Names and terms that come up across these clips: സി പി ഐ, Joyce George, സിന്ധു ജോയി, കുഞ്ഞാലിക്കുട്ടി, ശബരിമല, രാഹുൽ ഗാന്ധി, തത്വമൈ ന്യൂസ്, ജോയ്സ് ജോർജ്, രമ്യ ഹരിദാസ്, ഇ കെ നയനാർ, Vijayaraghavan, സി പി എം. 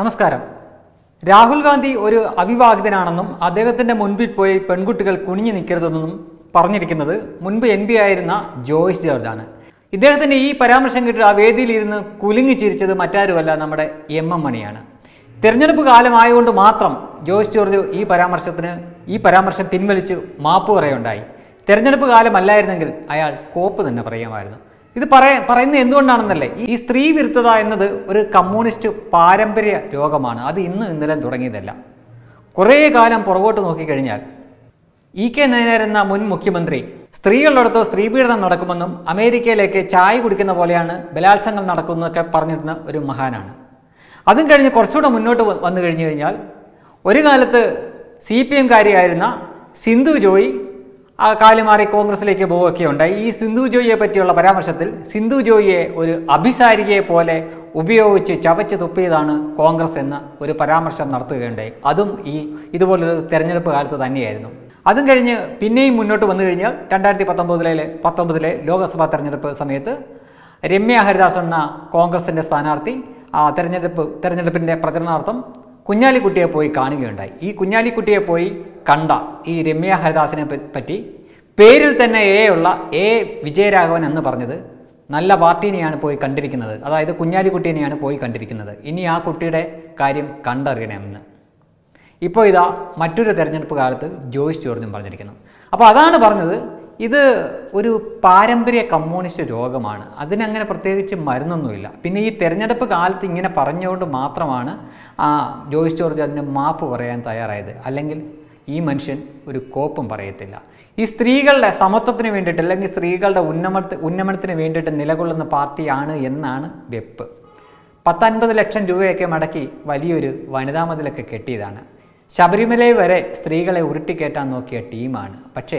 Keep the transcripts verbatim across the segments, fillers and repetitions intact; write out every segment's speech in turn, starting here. നമസ്കാരം. രാഹുൽ ഗാന്ധി ഒരു അവിവാഹിതനാണെന്നും അദ്ദേഹത്തിന്റെ മുൻപിൽ പോയി പെൺകുട്ടികൾ കുനിഞ്ഞു നിൽക്കരുതെന്നും പറഞ്ഞിരിക്കുന്നത് മുൻപ് എം പി ആയിരുന്ന ജോയ്സ് ജോർജ് ആണ്. ഇദ്ദേഹത്തിന്റെ ഈ പരാമർശം കേട്ട് ആ വേദിയിലിരുന്ന് കുലുങ്ങി ചിരിച്ചത് മറ്റാരുമല്ല, നമ്മുടെ എം എം മണിയാണ്. തിരഞ്ഞെടുപ്പ് കാലമായതുകൊണ്ട് മാത്രം ജോയ്സ് ജോർജ് ഈ പരാമർശത്തിന് ഈ പരാമർശം പിൻവലിച്ച് മാപ്പ് പറയുണ്ടായി. തെരഞ്ഞെടുപ്പ് കാലമല്ലായിരുന്നെങ്കിൽ അയാൾ കോപ്പ് തന്നെ പറയുമായിരുന്നു. ഇത് പറയ പറയുന്നത് എന്തുകൊണ്ടാണെന്നല്ലേ, ഈ സ്ത്രീ വിരുദ്ധത എന്നത് ഒരു കമ്മ്യൂണിസ്റ്റ് പാരമ്പര്യ രോഗമാണ്. അത് ഇന്ന് ഇന്നലെ തുടങ്ങിയതല്ല. കുറേ കാലം പുറകോട്ട് നോക്കിക്കഴിഞ്ഞാൽ ഇ കെ നയനാർ എന്ന മുൻ മുഖ്യമന്ത്രി സ്ത്രീകളിടത്തോ സ്ത്രീപീഡനം നടക്കുമെന്നും അമേരിക്കയിലേക്ക് ചായ കുടിക്കുന്ന പോലെയാണ് ബലാത്സംഗം നടക്കുന്നതൊക്കെ പറഞ്ഞിരുന്ന ഒരു മഹാനാണ്. അതും കഴിഞ്ഞ് കുറച്ചുകൂടെ മുന്നോട്ട് വന്നു കഴിഞ്ഞു കഴിഞ്ഞാൽ ഒരു കാലത്ത് സി പി എം കാരിയായിരുന്ന സിന്ധു ജോയി ആ കാലിമാറി കോൺഗ്രസിലേക്ക് പോവുകയൊക്കെ ഉണ്ടായി. ഈ സിന്ധു ജോയിയെ പറ്റിയുള്ള പരാമർശത്തിൽ സിന്ധു ജോയിയെ ഒരു അഭിസാരികയെ പോലെ ഉപയോഗിച്ച് ചവച്ച് തുപ്പിയതാണ് കോൺഗ്രസ് എന്ന ഒരു പരാമർശം നടത്തുകയുണ്ടായി. അതും ഈ ഇതുപോലൊരു തെരഞ്ഞെടുപ്പ് കാലത്ത് തന്നെയായിരുന്നു. അതും കഴിഞ്ഞ് പിന്നെയും മുന്നോട്ട് വന്നു കഴിഞ്ഞാൽ രണ്ടായിരത്തി പത്തൊമ്പതിലെ പത്തൊമ്പതിലെ ലോക്സഭാ തെരഞ്ഞെടുപ്പ് സമയത്ത് രമ്യ ഹരിദാസ് എന്ന കോൺഗ്രസിൻ്റെ സ്ഥാനാർത്ഥി ആ തെരഞ്ഞെടുപ്പ് തെരഞ്ഞെടുപ്പിൻ്റെ പ്രചരണാർത്ഥം കുഞ്ഞാലിക്കുട്ടിയെ പോയി കാണുകയുണ്ടായി. ഈ കുഞ്ഞാലിക്കുട്ടിയെ പോയി കണ്ട ഈ രമ്യ ഹരിദാസിനെ പറ്റി പേരിൽ തന്നെ എ ഉള്ള എ വിജയരാഘവൻ എന്ന് പറഞ്ഞത് നല്ല പാർട്ടീനെയാണ് പോയി കണ്ടിരിക്കുന്നത്. അതായത് കുഞ്ഞാലിക്കുട്ടീനെയാണ് പോയി കണ്ടിരിക്കുന്നത്. ഇനി ആ കുട്ടിയുടെ കാര്യം കണ്ടറിയണമെന്ന് ഇപ്പോൾ ഇതാ മറ്റൊരു തെരഞ്ഞെടുപ്പ് കാലത്ത് ജോയ്സ് ജോർജും പറഞ്ഞിരിക്കുന്നു. അപ്പോൾ അതാണ് പറഞ്ഞത്, ഇത് ഒരു പാരമ്പര്യ കമ്മ്യൂണിസ്റ്റ് രോഗമാണ്. അതിനങ്ങനെ പ്രത്യേകിച്ച് മരുന്നൊന്നുമില്ല. പിന്നെ ഈ തെരഞ്ഞെടുപ്പ് കാലത്ത് ഇങ്ങനെ പറഞ്ഞുകൊണ്ട് മാത്രമാണ് ആ ജോയ്സ് ജോർജ് അതിന് മാപ്പ് പറയാൻ തയ്യാറായത്. അല്ലെങ്കിൽ ഈ മനുഷ്യൻ ഒരു കോപ്പും പറയത്തില്ല. ഈ സ്ത്രീകളുടെ സമത്വത്തിന് വേണ്ടിയിട്ട് അല്ലെങ്കിൽ സ്ത്രീകളുടെ ഉന്നമനത്തിന് ഉന്നമനത്തിന് വേണ്ടിയിട്ട് നിലകൊള്ളുന്ന പാർട്ടിയാണ് എന്നാണ് വെപ്പ്. പത്തൻപത് ലക്ഷം രൂപയൊക്കെ മുടക്കി വലിയൊരു വനിതാ മതിലൊക്കെ കെട്ടിയതാണ്. ശബരിമലയിൽ വരെ സ്ത്രീകളെ ഉരുട്ടിക്കയറ്റാൻ നോക്കിയ ടീമാണ്. പക്ഷേ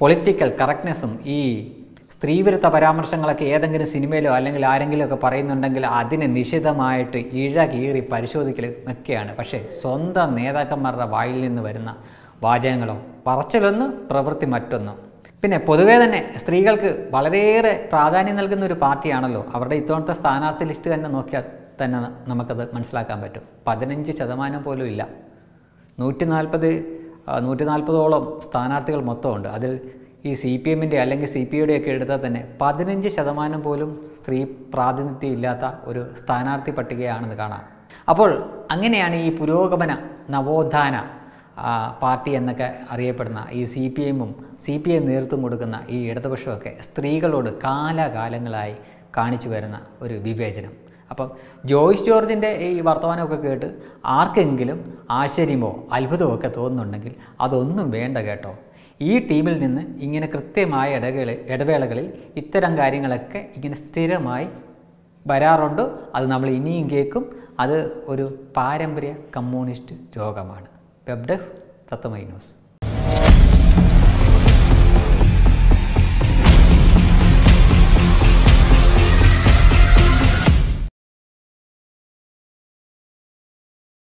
പൊളിറ്റിക്കൽ കറക്റ്റ്നെസ്സും ഈ സ്ത്രീവിരുദ്ധ പരാമർശങ്ങളൊക്കെ ഏതെങ്കിലും സിനിമയിലോ അല്ലെങ്കിൽ ആരെങ്കിലുമൊക്കെ പറയുന്നുണ്ടെങ്കിൽ അതിനെ നിശിതമായിട്ട് ഇഴ കീറി പരിശോധിക്കൽ ഒക്കെയാണ്. പക്ഷേ സ്വന്തം നേതാക്കന്മാരുടെ വായിൽ നിന്ന് വരുന്ന വാചകങ്ങളോ പറച്ചിലൊന്ന് പ്രവൃത്തി മറ്റൊന്നും. പിന്നെ പൊതുവേ തന്നെ സ്ത്രീകൾക്ക് വളരെയേറെ പ്രാധാന്യം നൽകുന്ന ഒരു പാർട്ടിയാണല്ലോ. അവരുടെ ഇത്തവണത്തെ സ്ഥാനാർത്ഥി ലിസ്റ്റ് തന്നെ നോക്കിയാൽ തന്നെ നമുക്കത് മനസ്സിലാക്കാൻ പറ്റും. പതിനഞ്ച് ശതമാനം പോലും ഇല്ല. നൂറ്റി നാൽപ്പത് നൂറ്റി നാൽപ്പതോളം സ്ഥാനാർത്ഥികൾ മൊത്തമുണ്ട്. അതിൽ ഈ സി പി എമ്മിൻ്റെ അല്ലെങ്കിൽ സി പി ഐയുടെയൊക്കെ എടുത്താൽ തന്നെ പതിനഞ്ച് ശതമാനം പോലും സ്ത്രീ പ്രാതിനിധ്യം ഇല്ലാത്ത ഒരു സ്ഥാനാർത്ഥി പട്ടികയാണെന്ന് കാണാം. അപ്പോൾ അങ്ങനെയാണ് ഈ പുരോഗമന നവോത്ഥാന പാർട്ടി എന്നൊക്കെ അറിയപ്പെടുന്ന ഈ സി പി എമ്മും സി പി ഐ നേതൃത്വം കൊടുക്കുന്ന ഈ ഇടതുപക്ഷമൊക്കെ സ്ത്രീകളോട് കാലാകാലങ്ങളായി കാണിച്ചു വരുന്ന ഒരു വിവേചനം. അപ്പം ജോയ്സ് ജോർജിൻ്റെ ഈ വർത്തമാനമൊക്കെ കേട്ട് ആർക്കെങ്കിലും ആശ്ചര്യമോ അത്ഭുതമോ ഒക്കെ തോന്നുന്നുണ്ടെങ്കിൽ അതൊന്നും വേണ്ട കേട്ടോ. ഈ ടീമിൽ നിന്ന് ഇങ്ങനെ കൃത്യമായ ഇടവേള ഇടവേളകളിൽ ഇത്തരം കാര്യങ്ങളൊക്കെ ഇങ്ങനെ സ്ഥിരമായി വരാറുണ്ട്. അത് നമ്മൾ ഇനിയും കേൾക്കും. അത് ഒരു പാരമ്പര്യ കമ്മ്യൂണിസ്റ്റ് രോഗമാണ്. Web desk തത്വമൈ ന്യൂസ്.